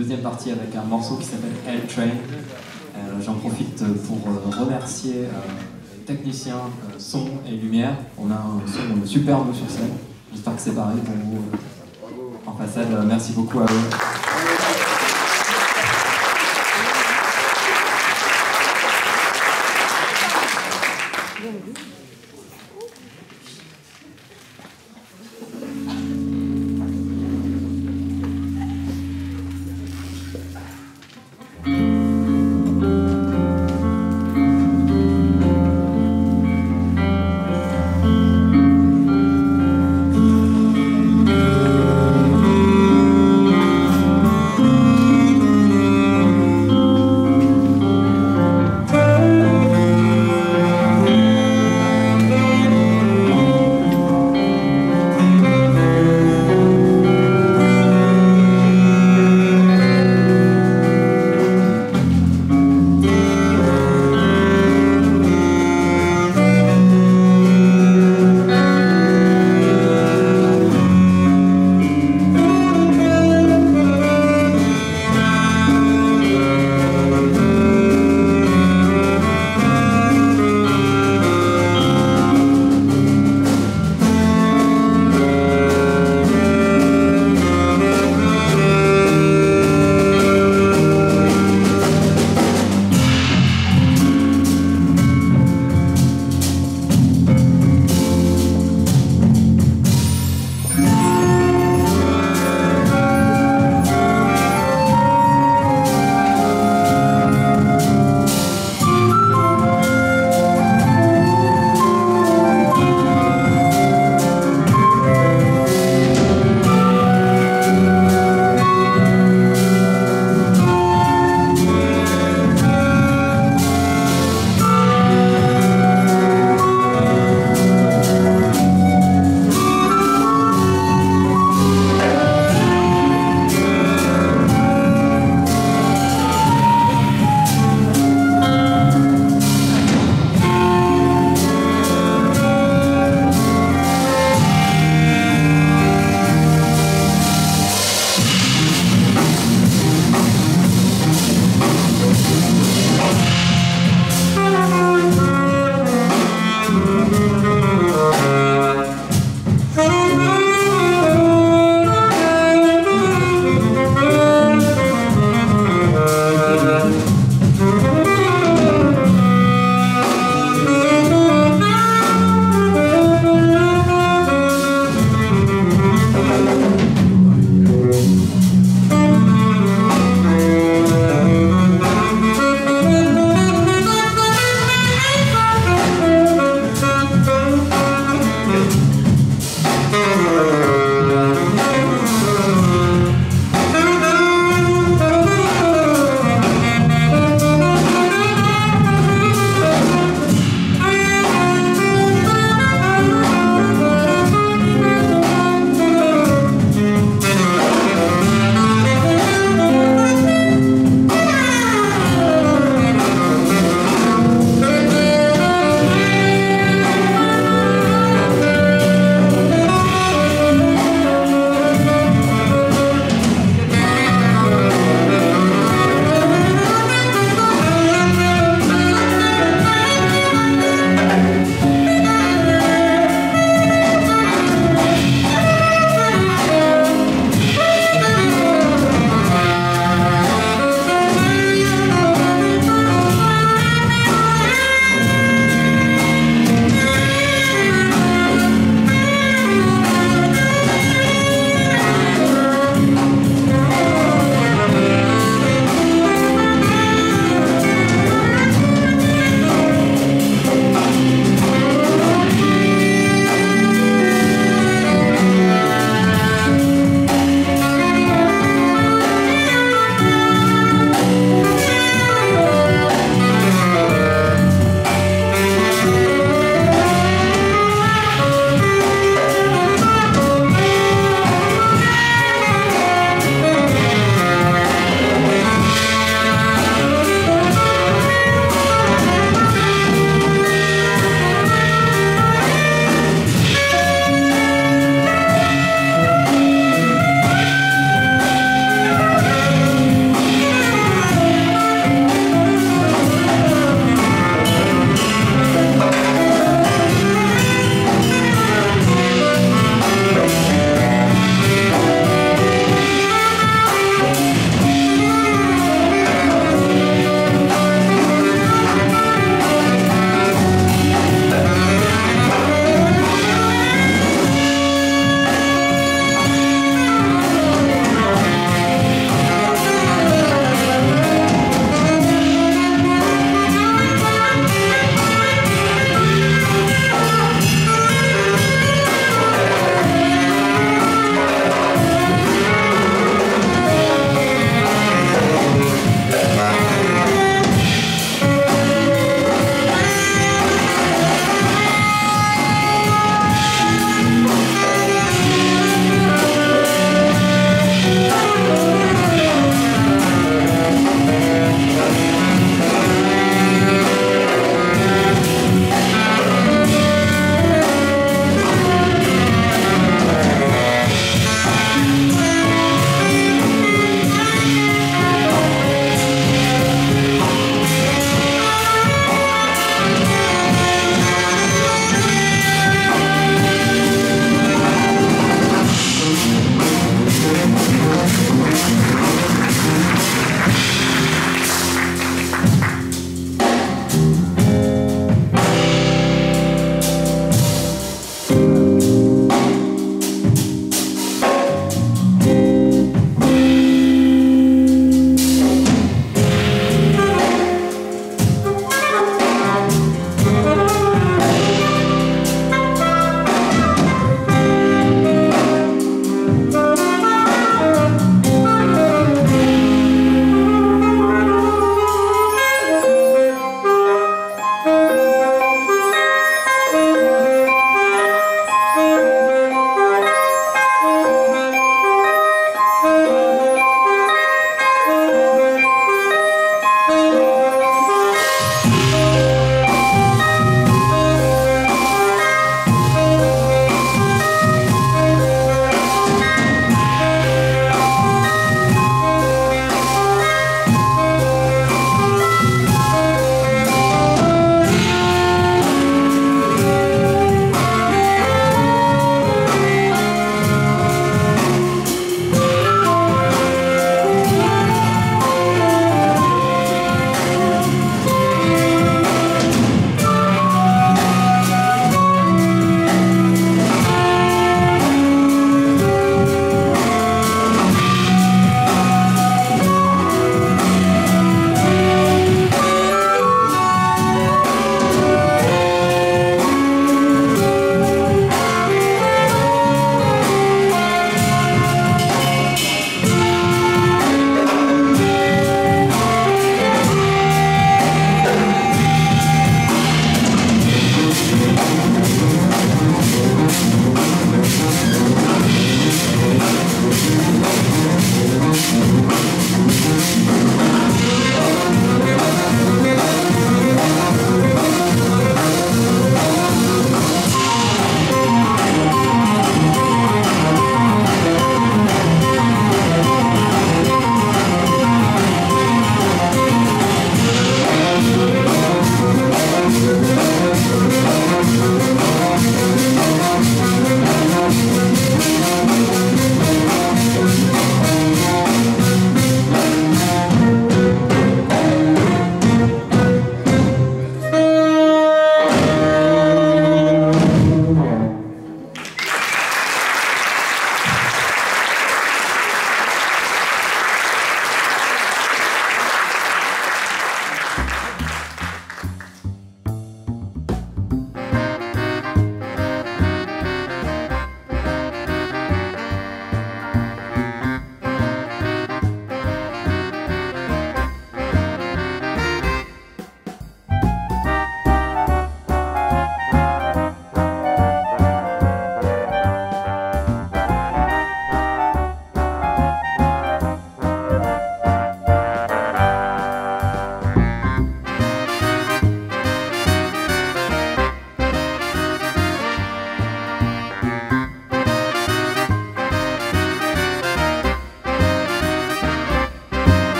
deuxième partie avec un morceau qui s'appelle Helltrain. J'en profite pour remercier les techniciens son et lumière. On a un son superbe sur scène. J'espère que c'est pareil pour vous en façade. Merci beaucoup à eux.